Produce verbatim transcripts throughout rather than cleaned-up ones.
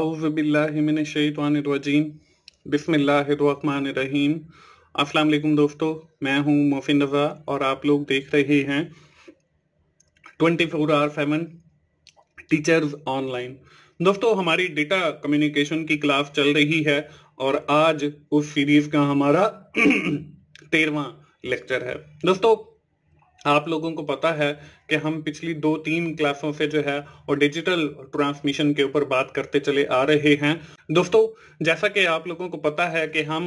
औज़ु बिल्लाहि मिनश शैतानिर रजीम, बिस्मिल्लाहिर रहमानिर रहीम। अस्सलाम वालेकुम दोस्तों, मैं हूं मुफ्ती नवाज़ और आप लोग देख रहे हैं twenty four hour seven teachers online. दोस्तों, हमारी डेटा कम्युनिकेशन की क्लास चल रही है और आज उस सीरीज का हमारा तेरहवां लेक्चर है। दोस्तों, आप लोगों को पता है कि हम पिछली दो तीन क्लासों से जो है और डिजिटल ट्रांसमिशन के ऊपर बात करते चले आ रहे हैं। दोस्तों, जैसा कि आप लोगों को पता है कि हम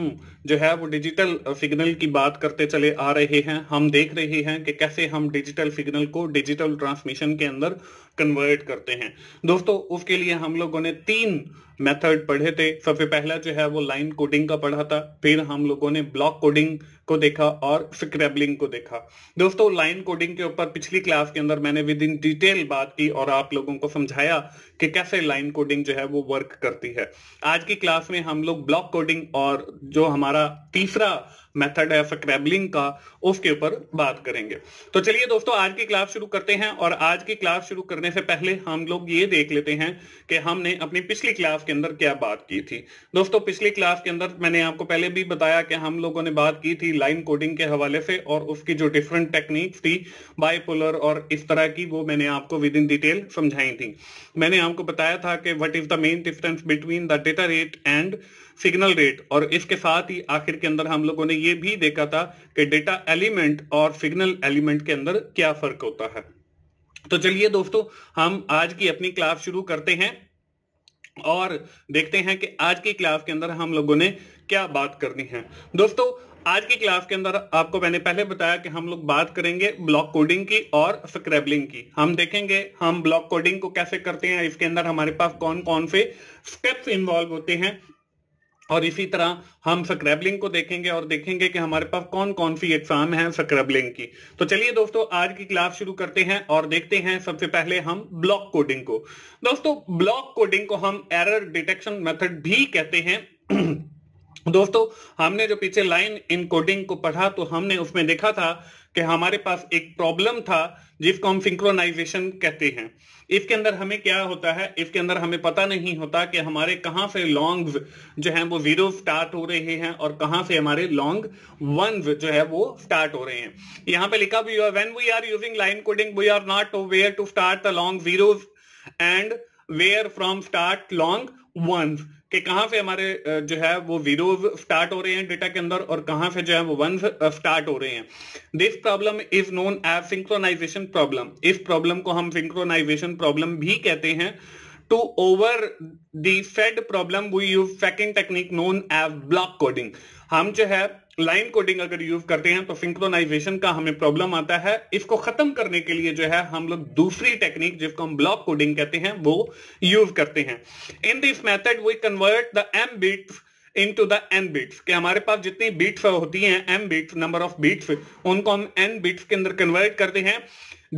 जो है वो डिजिटल सिग्नल की बात करते चले आ रहे हैं। हम देख रहे हैं कि कैसे हम डिजिटल सिग्नल को डिजिटल ट्रांसमिशन के अंदर कन्वर्ट करते हैं। दोस्तों, उसके लिए हम लोगों ने तीन मेथड पढ़े थे। सबसे पहला जो है वो लाइन कोडिंग का पढ़ा था, फिर हम लोगों ने ब्लॉक कोडिंग को देखा और स्क्रैबलिंग को देखा। दोस्तों, लाइन कोडिंग के ऊपर पिछली क्लास के अंदर मैंने विद इन डिटेल बात की और आप लोगों को समझाया कि कैसे लाइन कोडिंग जो है वो वर्क करती है। आज की क्लास में हम लोग ब्लॉक कोडिंग और जो हमारा तीसरा मेथड है स्क्रैबलिंग का, उसके ऊपर बात करेंगे। तो चलिए दोस्तों, आज की क्लास शुरू करते हैं। और आज की क्लास शुरू करने से पहले हम लोग ये देख लेते हैं कि हमने अपनी पिछली क्लास के अंदर क्या बात की थी। दोस्तों, पिछली क्लास के अंदर मैंने आपको पहले भी बताया कि हम लोगों ने बात की थी लाइन कोडिंग के हवाले से और उसकी जो डिफरेंट टेक्निक्स थी बाइपोलर और इस तरह की, वो मैंने आपको विद इन डिटेल समझाई थी। मैंने आपको बताया था कि what is the main difference between the data rate and signal rate, और इसके साथ ही आखिर के अंदर हम लोगों ने ये भी देखा था कि डेटा एलिमेंट और सिग्नल एलिमेंट के अंदर क्या फर्क होता है। तो चलिए दोस्तों, हम आज की अपनी क्लास शुरू करते हैं और देखते हैं कि आज की क्लास के अंदर हम लोगों ने क्या बात करनी है। दोस्तों, आज की क्लास के अंदर आपको मैंने पहले बताया कि हम लोग बात करेंगे ब्लॉक कोडिंग की और स्क्रैबलिंग की। हम देखेंगे हम ब्लॉक कोडिंग को कैसे करते हैं, इसके अंदर हमारे पास कौन कौन से स्टेप्स इन्वॉल्व होते हैं, और इसी तरह हम स्क्रैबलिंग को देखेंगे और देखेंगे कि हमारे पास कौन कौन सी एग्जाम है स्क्रैबलिंग की। तो चलिए दोस्तों, आज की क्लास शुरू करते हैं और देखते हैं सबसे पहले हम ब्लॉक कोडिंग को। दोस्तों, ब्लॉक कोडिंग को हम एरर डिटेक्शन मेथड भी कहते हैं। दोस्तों, हमने जो पीछे लाइन इनकोडिंग को पढ़ा तो हमने उसमें देखा था कि हमारे पास एक प्रॉब्लम था जिसको हम सिंक्रोनाइजेशन कहते हैं। इसके अंदर हमें क्या होता है, इसके अंदर हमें पता नहीं होता कि हमारे कहाँ से लॉन्ग्स जो हैं वो जीरो स्टार्ट हो रहे हैं और कहाँ से हमारे लॉन्ग वन जो है वो स्टार्ट हो रहे हैं। यहाँ पे लिखा भी हुआ, when we are using line coding we are not aware to start the long zeros and where from start long ones, कि कहां से हमारे जो है वो जीरोस स्टार्ट हो रहे हैं डेटा के अंदर और कहां से जो है वो वंस स्टार्ट हो रहे हैं। This problem is known as synchronisation problem. इस प्रॉब्लम को हम सिंक्रोनाइजेशन प्रॉब्लम भी कहते हैं। To over the said problem we use second technique known as block coding. हम जो है लाइन कोडिंग अगर यूज करते हैं तो सिंक्रोनाइजेशन का हमें प्रॉब्लम आता है, इसको खत्म करने के लिए जो है हम लोग दूसरी टेक्निक जिसको हम ब्लॉक कोडिंग कहते हैं वो यूज करते हैं। In this method we convert the M bits into the N bits, कि हमारे पास जितनी बिट्स होती हैं M bits, number of bits, उनको हम एन बिट्स के अंदर कन्वर्ट करते हैं।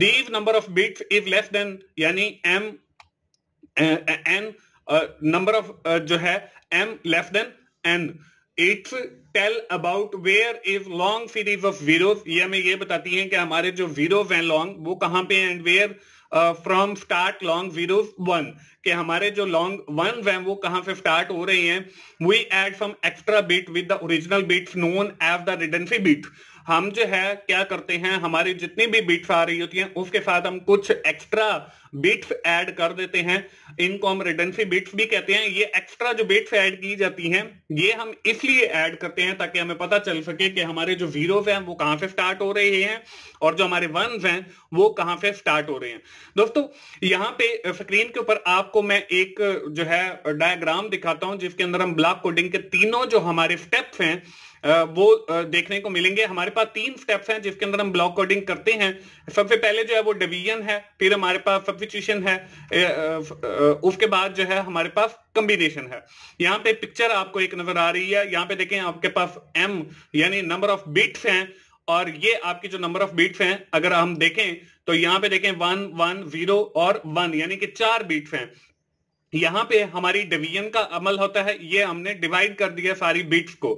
These number of bits is less than, यानी एम एन नंबर ऑफ जो है M less than N. It's tell about where is long series of zeros, ये हमें ये बताती हैं कि हमारे जो जीरोस हैं लॉन्ग वो कहां पे, and where from start long zeros one, कि हमारे जो लॉन्ग वन हैं वो कहां से स्टार्ट हो रहे हैं। We add some extra beat with the original beats known as the redundancy beat. हम जो है क्या करते हैं, हमारी जितनी भी बीट्स आ रही होती हैं उसके साथ हम कुछ एक्स्ट्रा बीट्स ऐड कर देते हैं, इनको हम रिडंडेंसी बीट्स भी कहते हैं। ये एक्स्ट्रा जो बीट्स ऐड की जाती हैं ये हम इसलिए ऐड करते हैं ताकि हमें पता चल सके कि हमारे जो जीरोस हैं वो कहां से स्टार्ट हो रहे हैं और जो हमारे वन्स हैं वो कहां से स्टार्ट हो रहे हैं। दोस्तों, यहाँ पे स्क्रीन के ऊपर आपको मैं एक जो है डायग्राम दिखाता हूं जिसके अंदर हम ब्लॉक कोडिंग के तीनों जो हमारे स्टेप्स हैं वो देखने को मिलेंगे। हमारे पास तीन स्टेप्स हैं जिसके अंदर हम ब्लॉक कोडिंग करते हैं। सबसे पहले जो है वो डिवीजन है, फिर हमारे पास सब्स्टिट्यूशन है, उसके बाद जो है हमारे पास कॉम्बिनेशन है। यहाँ पे पिक्चर आपको एक नजर आ रही है, यहाँ पे देखें आपके पास एम यानी नंबर ऑफ बिट्स हैं और ये आपकी जो नंबर ऑफ बीट्स हैं अगर हम देखें तो यहाँ पे देखें वन वन जीरो और वन, यानी कि चार बीट्स हैं। यहाँ पे हमारी डिवीजन का अमल होता है, ये हमने डिवाइड कर दिया सारी बीट्स को।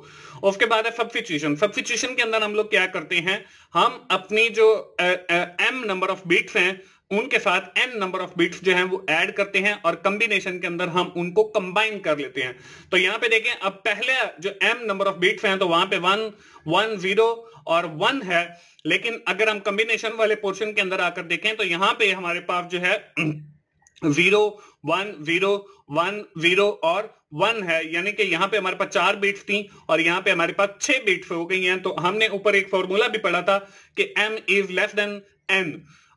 उसके बाद है सब्स्टिट्यूशन। सब्स्टिट्यूशन के अंदर हम लोग क्या करते हैं, हम अपनी जो एम नंबर ऑफ बीट्स हैं उनके साथ n नंबर ऑफ बिट्स जो हैं वो ऐड करते हैं और कॉम्बिनेशन के अंदर हम उनको कंबाइन कर लेते हैं। तो यहाँ पे देखें, अब पहले जो m नंबर ऑफ बिट्स हैं तो वहां पे वन, वन, जीरो और वन है, लेकिन अगर हम कॉम्बिनेशन वाले पोर्शन के अंदर आकर देखें तो यहाँ पे हमारे पास जो है zero, one, zero, one, zero और वन है, यानी कि यहाँ पे हमारे पास चार बीट्स थी और यहाँ पे हमारे पास छह बीट्स हो गई हैं। तो हमने ऊपर एक फॉर्मूला भी पढ़ा था कि m is less than n,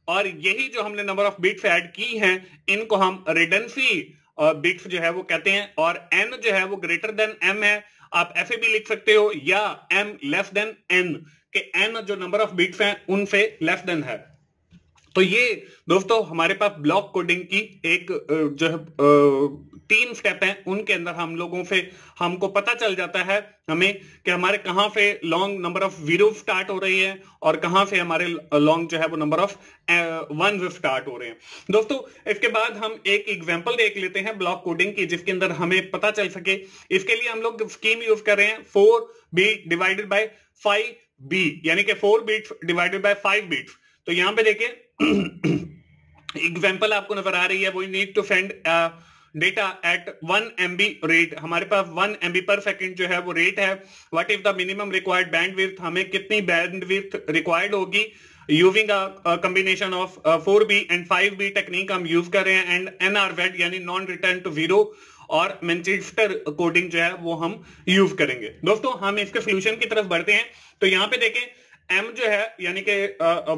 और यही जो हमने नंबर ऑफ बीट्स ऐड की हैं इनको हम रिडंसी बीट्स जो है वो कहते हैं, और n जो है वो ग्रेटर देन m है। आप ऐसे भी लिख सकते हो या m लेस देन n, कि n जो नंबर ऑफ बीट्स हैं उनसे लेस देन है। तो ये दोस्तों हमारे पास ब्लॉक कोडिंग की एक जो है तीन स्टेप हैं, उनके अंदर हम लोगों से हमको पता चल जाता है हमें कि हमारे कहाँ से long number of zero start हो रही है और कहाँ से हमारे लॉन्ग जो है वो नंबर ऑफ वन स्टार्ट हो रहे हैं। दोस्तों इसके बाद हम एक एग्जांपल देख लेते हैं ब्लॉक कोडिंग की, जिसके अंदर हमें पता चल सके। इसके लिए हम लोग स्कीम यूज कर रहे हैं four B divided by five B, यानी कि four beats divided by five beats. तो यहाँ पे देखिए एग्जाम्पल आपको नजर आ रही है, we need to send data at one MB rate, हमारे पास वन एमबी पर सेकंड जो है वो रेट है। What is the minimum required bandwidth, हमें कितनी बैंडविड्थ रिक्वायर्ड होगी using a combination of four B and five B technique हम यूज कर रहे हैं, एंड एनआरजेड यानी नॉन रिटर्न टू जीरो और मैनचेस्टर कोडिंग जो है वो हम यूज करेंगे। दोस्तों हम इसके सोल्यूशन की तरफ बढ़ते हैं। तो यहाँ पे देखें m जो है यानी कि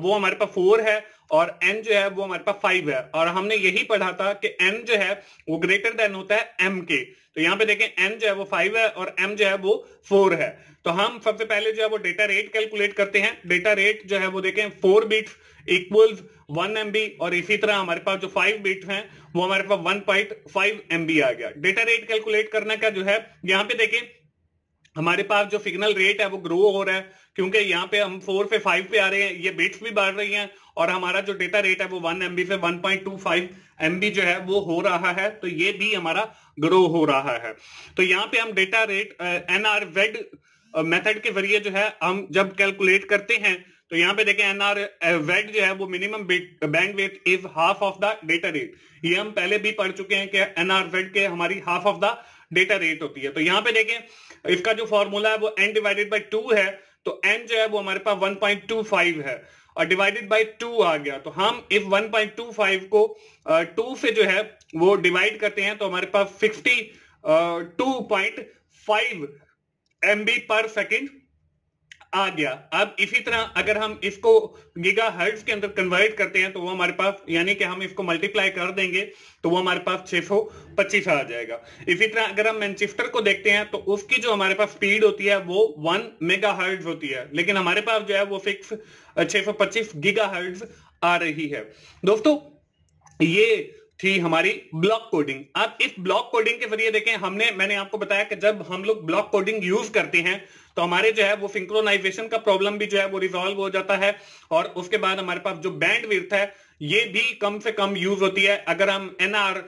वो हमारे पास फोर है और n जो है वो हमारे पास फाइव है, और हमने यही पढ़ा था कि n जो है वो ग्रेटर देन होता है m के। तो यहाँ पे देखें n जो है वो फाइव है और m जो है वो फोर है। तो हम सबसे पहले जो है वो डेटा रेट कैलकुलेट करते हैं। डेटा रेट जो है वो देखें four bits equals one MB, और इसी तरह हमारे पास जो फाइव बिट्स हैं वो हमारे पास वन पॉइंट फाइव एमबी आ गया। डेटा रेट कैलकुलेट करने का जो है, यहाँ पे देखें हमारे पास जो सिग्नल रेट है वो ग्रो हो रहा है, क्योंकि यहाँ पे हम फोर पे फाइव पे आ रहे हैं, ये बिट्स भी बढ़ रही हैं और हमारा जो डेटा रेट है वो वन एमबी से one point two five MB जो है वो हो रहा है। तो ये भी हमारा ग्रो हो रहा है। तो यहाँ पे हम डेटा रेट एनआरजेड मेथड के जरिए जो है हम जब कैलकुलेट करते हैं तो यहाँ पे देखें एनआरजेड जो है वो minimum bandwidth is half of the data rate. ये हम पहले भी पढ़ चुके हैं कि एनआरजेड के हमारी half of the data rate होती है। तो यहाँ पे देखें इसका जो फॉर्मूला है वो n डिवाइडेड बाई टू है, तो n जो है वो हमारे पास वन पॉइंट टू फाइव है और डिवाइडेड बाई टू आ गया। तो हम इस वन पॉइंट टू फाइव को टू से जो है वो डिवाइड करते हैं तो हमारे पास sixty two point five MB per second आ गया। अब इसी तरह अगर हम इसको गीगा हर्ट्ज के अंदर कन्वर्ट करते हैं तो वो हमारे पास, यानी कि हम इसको मल्टीप्लाई कर देंगे तो वो हमारे पास सिक्स टू पच्चीस आ जाएगा। इसी तरह अगर हम मैनचेस्टर को देखते हैं तो उसकी जो हमारे पास स्पीड होती है वो वन मेगा हर्ट्ज होती है, लेकिन हमारे पास जो है वो फिक्स सिक्स टू पच्चीस गीगा हर्ट्ज आ रही है। दोस्तों ये थी हमारी ब्लॉक कोडिंग। अब इस ब्लॉक कोडिंग के जरिए देखें, हमने मैंने आपको बताया कि जब हम लोग ब्लॉक कोडिंग यूज करते हैं तो हमारे जो है वो सिंक्रोनाइजेशन का प्रॉब्लम भी जो है वो रिजॉल्व हो जाता है, और उसके बाद हमारे पास जो बैंडविड्थ है ये भी कम से कम यूज होती है। अगर हम एनआर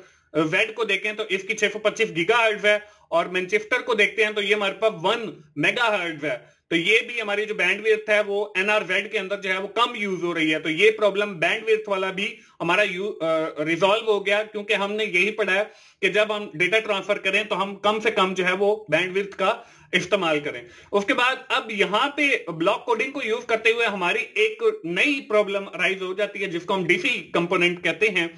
वेड को देखें तो इसकी सिक्स टू पच्चीस गीगाहर्ट्ज है, और मैनचेस्टर को देखते हैं तो ये हमारे पास वन मेगाहर्ट्ज है। तो ये भी हमारी जो बैंडविड्थ है वो एनआरजेड के अंदर जो है वो कम यूज हो रही है। तो ये प्रॉब्लम बैंडविड्थ वाला भी हमारा रिजॉल्व हो गया, क्योंकि हमने यही पढ़ा है कि जब हम डेटा ट्रांसफर करें तो हम कम से कम जो है वो बैंडविड्थ का इस्तेमाल करें। उसके बाद अब यहाँ पे ब्लॉक कोडिंग को यूज करते हुए हमारी एक नई प्रॉब्लम अराइज हो जाती है, जिसको हम डीसी कंपोनेंट कहते हैं।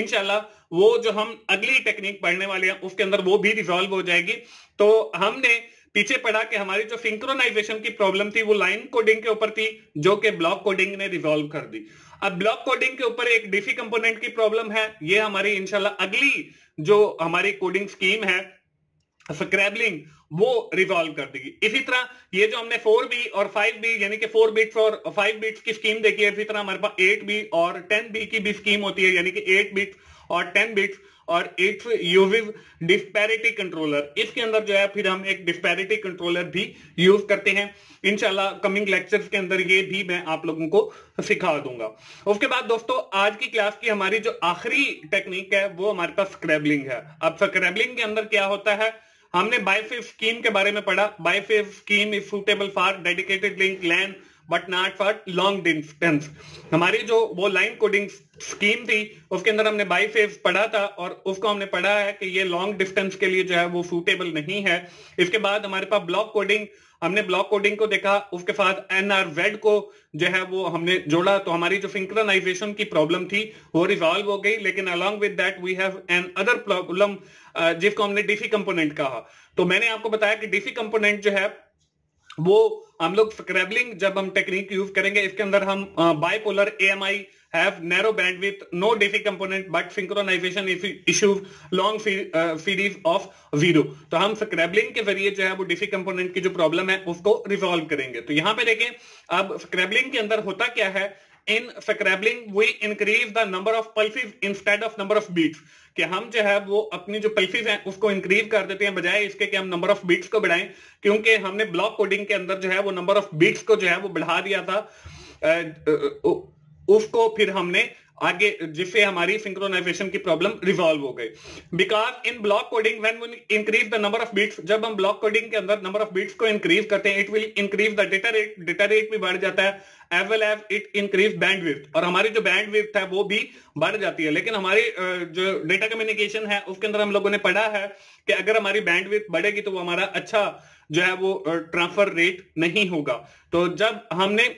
इंशाल्लाह वो जो हम अगली टेक्निक पढ़ने वाले हैं उसके अंदर वो भी रिजॉल्व हो जाएगी। तो हमने पीछे पढ़ा कि हमारी जो सिंक्रोनाइजेशन की प्रॉब्लम थी वो लाइन कोडिंग के ऊपर थी, जो कि ब्लॉक कोडिंग ने रिजॉल्व कर दी। अब ब्लॉक कोडिंग के ऊपर एक डीसी कंपोनेंट की प्रॉब्लम है, ये हमारी इंशाल्लाह अगली जो हमारी कोडिंग स्कीम है स्क्रैबलिंग वो रिजॉल्व कर देगी। इसी तरह ये जो हमने फोर बी और फाइव बी यानी कि फोर बिट्स और फाइव बिट्स की स्कीम देखी है, इसी तरह हमारे पास एट बी और टेन बी की भी स्कीम होती है, यानी कि एट बिट्स और टेन बिट्स, और इट्स यूजेस डिस्पैरिटी कंट्रोलर। इसके अंदर जो है फिर हम एक डिस्पैरिटी कंट्रोलर भी यूज करते हैं। इंशाल्लाह कमिंग लेक्चर्स के अंदर ये भी मैं आप लोगों को सिखा दूंगा। उसके बाद दोस्तों आज की क्लास की हमारी जो आखिरी टेक्निक है वो हमारे पास स्क्रैबलिंग है। अब स्क्रैबलिंग के अंदर क्या होता है, हमने बाइफेज स्कीम के बारे में पढ़ा। Biphase scheme is suitable for dedicated link LAN but not for long distance. हमारी जो वो लाइन कोडिंग स्कीम थी उसके अंदर हमने बाई फेज पढ़ा था और उसको हमने पढ़ा है कि ये लॉन्ग डिस्टेंस के लिए जो है वो सूटेबल नहीं है। इसके बाद हमारे पास ब्लॉक कोडिंग, हमने ब्लॉक कोडिंग को देखा, उसके साथ एनआरजेड को जो है वो हमने जोड़ा तो हमारी जो सिंक्रोनाइजेशन की प्रॉब्लम थी वो रिजॉल्व हो गई। लेकिन along with that we have N other problem जिसको हमने डीसी कंपोनेंट कहा। तो मैंने आपको बताया कि डीसी कंपोनेंट जो है वो हम लोग स्क्रैबलिंग जब हम टेक्निक यूज करेंगे इसके अंदर हम bipolar AMI have narrow bandwidth no DC component but synchronization issues long series of zero. तो हम स्क्रैबलिंग के जरिए जो है वो डीसी कंपोनेंट की जो प्रॉब्लम है उसको रिजॉल्व करेंगे। तो यहां पे देखें अब स्क्रैबलिंग के अंदर होता क्या है। In scrambling we increase the number of pulses instead of number of beats, कि हम जो है वो अपनी जो पल्सेस हैं उसको इंक्रीज कर देते हैं बजाय इसके कि हम नंबर ऑफ बीट्स को बढ़ाएं, क्योंकि हमने ब्लॉक कोडिंग के अंदर जो है वो नंबर ऑफ बीट्स को जो है वो बढ़ा दिया था, उसको फिर हमने आगे जिससे हमारी सिंक्रोनाइजेशन की प्रॉब्लम रिजॉल्व हो गई। Because in block coding when we increase the number of beats, जब हम ब्लॉक कोडिंग के अंदर नंबर ऑफ बीट्स को इंक्रीज करते हैं it will increase the data rate, data rate भी बढ़ जाता है as well as it increase bandwidth, और हमारी जो बैंडविड्थ है वो भी बढ़ जाती है। लेकिन हमारी जो डेटा कम्युनिकेशन है उसके अंदर हम लोगों ने पढ़ा है कि अगर हमारी बैंडविड्थ बढ़ेगी तो वो हमारा अच्छा जो है वो ट्रांसफर रेट नहीं होगा। तो जब हमने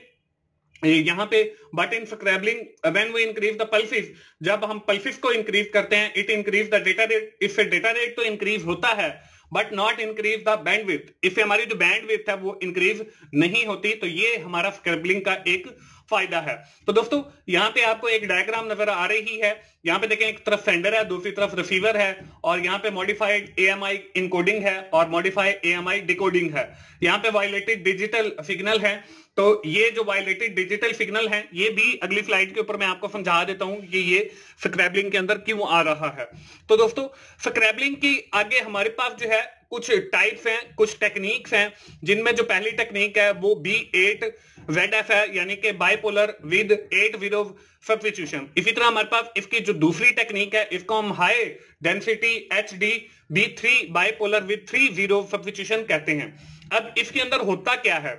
यहाँ पे but in scrambling when we increase the pulses, जब हम पल्सेस को इंक्रीज करते हैं it increase the data rate, इससे डेटा रेट तो इंक्रीज होता है but not increase the bandwidth, इससे हमारी जो बैंडविड्थ है वो इंक्रीज नहीं होती। तो ये हमारा स्क्रैबलिंग का एक फायदा है। तो दोस्तों यहाँ पे आपको एक डायग्राम नजर आ रही है। यहाँ पे देखें एक तरफ सेंडर है, दूसरी तरफ रिसीवर है, और यहाँ पे मॉडिफाइड एएमआई इनकोडिंग है और मॉडिफाइड एएमआई डिकोडिंग है। यहाँ पे वायलेटेड डिजिटल सिग्नल है, तो ये जो वायलेटेड डिजिटल सिग्नल है ये भी अगली स्लाइड के ऊपर मैं आपको समझा देता हूं कि ये स्क्रैबलिंग के अंदर क्यों आ रहा है। तो दोस्तों स्क्रैबलिंग की आगे हमारे पास जो है कुछ टाइप्स हैं, कुछ टेक्निक्स हैं, जिनमें जो पहली टेक्निक है वो बी एट वेड एफ है, यानी कि bipolar with eight zero substitution. इसी तरह हमारे पास इसकी जो दूसरी टेक्निक है इसको हम high density H D B three bipolar with three zero substitution कहते हैं। अब इसके अंदर होता क्या है,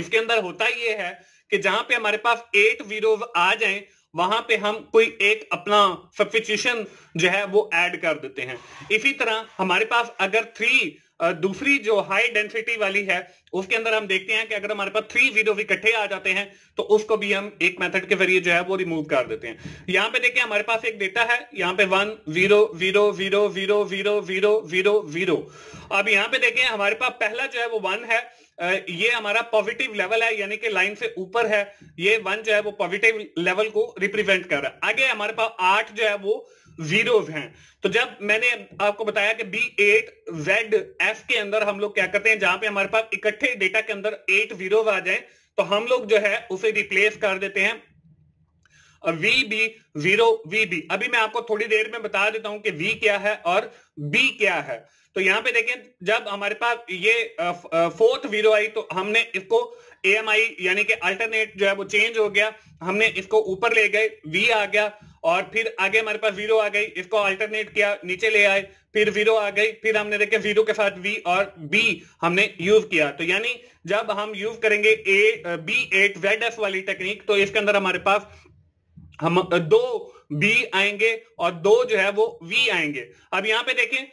इसके अंदर होता यह है कि जहां पे हमारे पास एट जीरो आ जाएं वहां पे हम कोई एक अपना सब्स्टिट्यूशन जो है वो ऐड कर देते हैं। इसी तरह हमारे पास अगर थ्री दूसरी जो हाई डेंसिटी वाली है उसके अंदर हम देखते हैं कि अगर हमारे पास थ्री जीरो इकट्ठे आ जाते हैं तो उसको भी हम एक मेथड के जरिए जो है वो रिमूव कर देते हैं। यहाँ पे देखिए हमारे पास एक डेटा है, यहाँ पे one zero zero zero zero zero zero zero zero. अब यहाँ पे देखिए हमारे पास पहला जो है वो वन है, ये हमारा पॉजिटिव लेवल है यानी कि लाइन से ऊपर है, ये वन जो है वो पॉजिटिव लेवल को रिप्रेजेंट कर रहा है। आगे हमारे पास आठ जो है वो जीरोज हैं। तो जब मैंने आपको बताया कि बी एट जेड एफ के अंदर हम लोग क्या करते हैं, जहां पे हमारे पास इकट्ठे डेटा के अंदर एट जीरोज आ जाए तो हम लोग जो है उसे रिप्लेस कर देते हैं V B zero V B. अभी मैं आपको थोड़ी देर में बता देता हूं कि V क्या है और B क्या है। तो यहाँ पे देखें जब हमारे पास ये फोर्थ जीरो आई तो हमने इसको A M I यानी कि अल्टरनेट जो है वो चेंज हो गया, हमने इसको ऊपर ले गए V आ गया, और फिर आगे हमारे पास जीरो आ गई, इसको अल्टरनेट किया नीचे ले आए, फिर जीरो आ गई, फिर हमने देखे जीरो के साथ V और B हमने यूज किया। तो यानी जब हम यूज करेंगे A B eight Z F वाली टेक्निक तो इसके अंदर हमारे पास हम दो B आएंगे और दो जो है वो V आएंगे। अब यहाँ पे देखें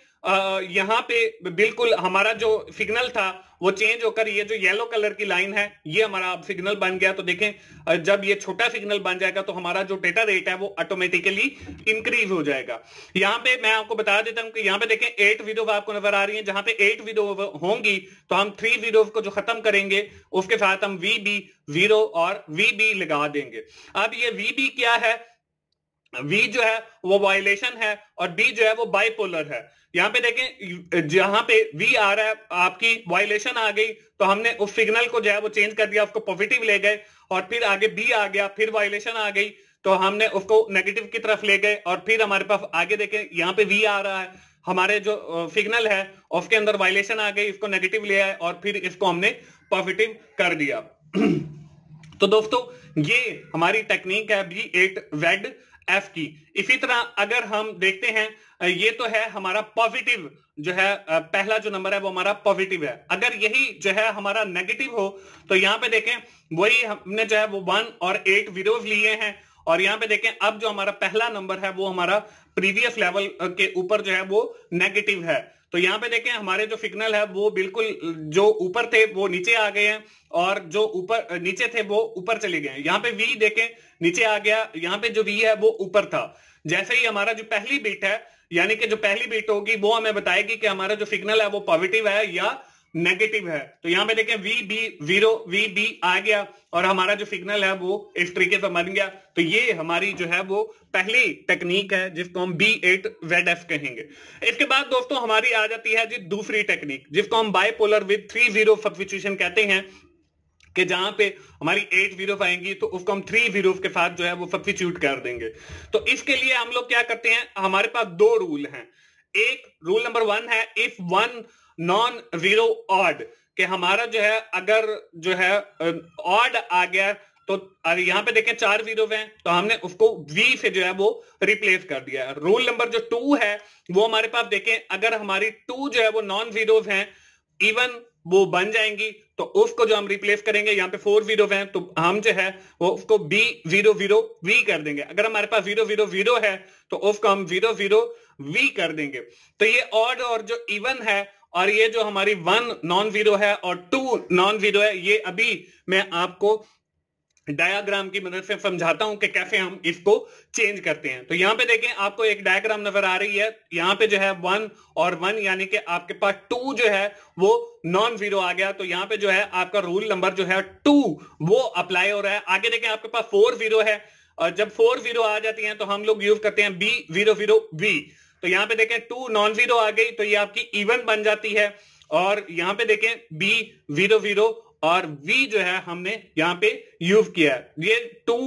यहाँ पे बिल्कुल हमारा जो सिग्नल था वो चेंज होकर ये जो येलो कलर की लाइन है ये हमारा अब सिग्नल बन गया। तो देखें जब ये छोटा सिग्नल बन जाएगा तो हमारा जो डेटा रेट है वो ऑटोमेटिकली इंक्रीज हो जाएगा। यहाँ पे मैं आपको बता देता हूं कि यहाँ पे देखें एट जीरो आपको नजर आ रही है, जहां पे एट जीरो होंगी तो हम थ्री जीरो को जो खत्म करेंगे उसके साथ हम वी बी जीरो और वी बी लगा देंगे। अब ये वी बी क्या है, वी जो है वो वायलेशन है और बी जो है वो बाइपोलर है। यहाँ पे देखें जहां पे वी आ रहा है आपकी वायलेशन आ गई तो हमने उस सिग्नल को जो है वो चेंज कर दिया, उसको पॉजिटिव ले गए, और फिर आगे बी आ गया, फिर वायलेशन आ गई तो हमने उसको नेगेटिव की तरफ ले गए, और फिर हमारे पास आगे देखें यहाँ पे वी आ रहा है, हमारे जो सिग्नल है उसके अंदर वायलेशन आ गई, इसको नेगेटिव ले आए और फिर इसको हमने पॉजिटिव कर दिया। तो दोस्तों ये हमारी टेक्निक है बी एट जेड एफ की। इसी तरह अगर हम देखते हैं, ये तो है हमारा पॉजिटिव, जो है पहला जो नंबर है वो हमारा पॉजिटिव है। अगर यही जो है हमारा नेगेटिव हो तो यहाँ पे देखें वही हमने जो है वो वन और एट वीडियोज लिए हैं, और यहाँ पे देखें अब जो हमारा पहला नंबर है वो हमारा प्रीवियस लेवल के ऊपर जो है वो नेगेटिव है। तो यहाँ पे देखें हमारे जो सिग्नल है वो बिल्कुल जो ऊपर थे वो नीचे आ गए हैं, और जो ऊपर नीचे थे वो ऊपर चले गए हैं। यहाँ पे वी देखें नीचे आ गया, यहाँ पे जो वी है वो ऊपर था। जैसे ही हमारा जो पहली बीट है, यानी कि जो पहली बीट होगी वो हमें बताएगी कि हमारा जो सिग्नल है वो पॉजिटिव है या नेगेटिव है। तो यहाँ पे देखें V B zero V B आ गया और हमारा जो सिग्नल है वो इस तरीके से बन गया। तो ये हमारी जो है वो पहली टेक्निक है जिसको हम बी एट जेड एफ कहेंगे। इसके बाद दोस्तों हमारी आ जाती है जी दूसरी टेक्निक जिसको हम bipolar with three zero substitution कहते हैं, कि जहां पे हमारी एट जीरो आएंगी तो उसको हम थ्री जीरो के साथ जो है वो सब्स्टिट्यूट कर देंगे। तो इसके लिए हम लोग क्या करते हैं, हमारे पास दो रूल हैं। एक रूल नंबर वन है if one non zero odd, कि हमारा जो है अगर जो है ऑड आ गया तो यहां पे देखें चार जीरो हैं तो हमने उसको वी से जो है वो रिप्लेस कर दिया। रूल नंबर जो टू है वो हमारे पास देखें अगर हमारी टू जो है वो नॉन जीरो हैं, इवन वो बन जाएंगी तो उसको जो हम रिप्लेस करेंगे, यहाँ पे फोर जीरो हैं तो हम जो है वो उसको बी जीरो जीरो वी कर देंगे। अगर हमारे पास जीरो जीरो जीरो है तो उसको हम जीरो जीरो वी कर देंगे। तो ये ऑड और जो इवन है और ये जो हमारी वन नॉन जीरो है और टू नॉन जीरो है, ये अभी मैं आपको डायग्राम की मदद से समझाता हूं कि कैसे हम इसको चेंज करते हैं। तो यहाँ पे देखें आपको एक डायग्राम नजर आ रही है, यहाँ पे जो है वन और वन यानी कि आपके पास टू जो है वो नॉन जीरो आ गया। तो यहाँ पे जो है आपका रूल नंबर जो है टू वो अप्लाई हो रहा है। आगे देखें आपके पास फोर जीरो है, और जब फोर जीरो आ जाती है तो हम लोग यूज करते हैं बी जीरो जीरो बी। तो यहाँ पे देखें टू नॉन जीरो आ गई तो ये आपकी इवन बन जाती है, और यहाँ पे देखें बी जीरो जीरो और वी जो है हमने यहाँ पे यूज किया है। ये टू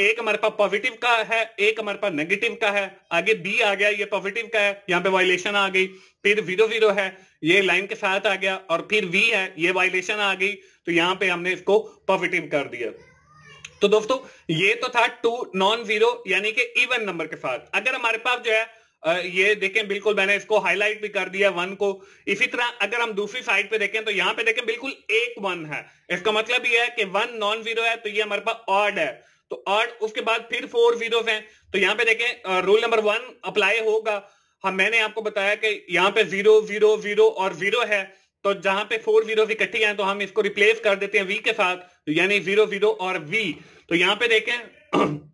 एक हमारे पास पॉजिटिव का है, एक हमारे पास नेगेटिव का है, आगे बी आ गया ये पॉजिटिव का है, यहाँ पे वायलेशन आ गई, फिर जीरो जीरो है ये लाइन के साथ आ गया, और फिर वी है ये वायलेशन आ गई तो यहाँ पे हमने इसको पॉजिटिव कर दिया। तो दोस्तों ये तो था टू नॉन जीरो यानी कि इवन नंबर के साथ। अगर हमारे पास जो है ये देखें बिल्कुल मैंने इसको हाईलाइट भी कर दिया वन को। इसी तरह अगर हम दूसरी साइड पे देखें तो यहाँ पे देखें बिल्कुल एक वन है, इसका मतलब ये है कि वन नॉन जीरो है तो ये हमारे पास ऑड है। तो ऑड उसके बाद फिर फोर जीरो हैं तो यहाँ पे देखें रूल नंबर वन अप्लाई होगा। हम मैंने आपको बताया कि यहाँ पे जीरो जीरो जीरो और जीरो है, तो जहां पे फोर जीरो इकट्ठी है तो हम इसको रिप्लेस कर देते हैं वी के साथ, यानी जीरो जीरो और वी। तो यहाँ पे देखें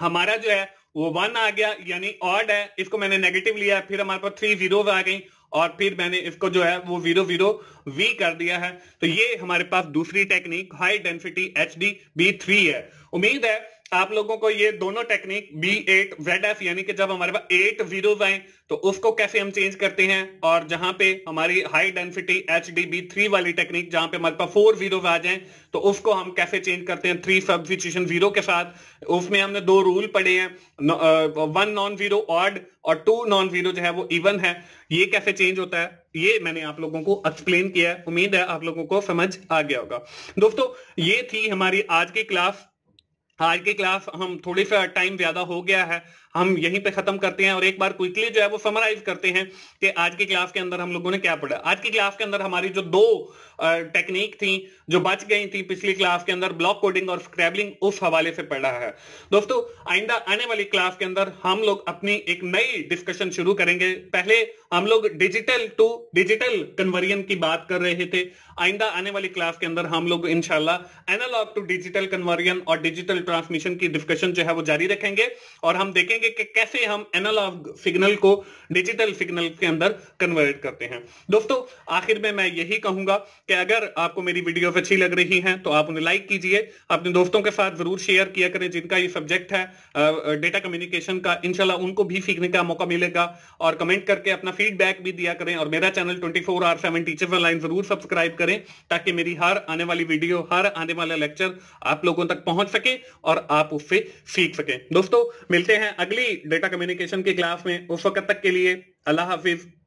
हमारा जो है वो वन आ गया यानी ऑड है, इसको मैंने नेगेटिव लिया, फिर हमारे पास थ्री जीरो आ गई और फिर मैंने इसको जो है वो जीरो जीरो वी कर दिया है। तो ये हमारे पास दूसरी technique high density H D B three है। उम्मीद है आप लोगों को ये दोनों technique B eight Z F यानी कि जब हमारे पास एट जीरो आए तो उसको कैसे हम चेंज करते हैं, और जहां पे हमारी high density H D B three वाली टेक्निक जहां पे हमारे पास फोर जीरो आ जाए तो उसको हम कैसे चेंज करते हैं थ्री सब्स्टिट्यूशन जीरो के साथ। उसमें हमने दो रूल पढ़े हैं, वन नॉन जीरो ऑड और टू नॉन जीरो जो है वो इवन है, ये कैसे चेंज होता है ये मैंने आप लोगों को एक्सप्लेन किया है। उम्मीद है आप लोगों को समझ आ गया होगा। दोस्तों ये थी हमारी आज की क्लास। आज की क्लास हम थोड़ी सा टाइम ज्यादा हो गया है, हम यहीं पे खत्म करते हैं और एक बार क्विकली जो है वो समराइज करते हैं कि आज की क्लास के अंदर हम लोगों ने क्या पढ़ा। आज की क्लास के अंदर हमारी जो दो टेक्निक थी जो बच गई थी पिछली क्लास के अंदर, ब्लॉक कोडिंग और स्क्रैबलिंग, उस हवाले से पढ़ा है। दोस्तों आइंदा आने वाली क्लास के अंदर हम लोग अपनी एक नई डिस्कशन शुरू करेंगे। पहले हम लोग डिजिटल टू डिजिटल कन्वर्जन की बात कर रहे थे, आइंदा आने वाली क्लास के अंदर हम लोग इंशाल्लाह एनालॉग टू डिजिटल कन्वर्जन और डिजिटल ट्रांसमिशन की डिस्कशन जो है वो जारी रखेंगे, और हम देखेंगे कि कैसे हम एनालॉग सिग्नल को डिजिटल सिग्नल के अंदर कन्वर्ट करते हैं। दोस्तों आखिर में मैं यही कहूंगा कि अगर आपको मेरी वीडियो अच्छी लग रही है तो आप उन्हें लाइक कीजिए, अपने दोस्तों के साथ जरूर शेयर किया करें जिनका ये सब्जेक्ट है डेटा कम्युनिकेशन का, इंशाल्लाह उनको भी सीखने का मौका मिलेगा, और कमेंट करके अपना फीडबैक भी दिया करें। और मेरा channel twenty four hour seven teachers online जरूर सब्सक्राइब करें ताकि मेरी हर आने वाली वीडियो, हर आने वाला लेक्चर आप लोगों तक पहुंच सके और आप उससे सीख सकें। दोस्तों मिलते हैं डेटा कम्युनिकेशन की क्लास में, उस वक्त तक के लिए अल्लाह हाफिज।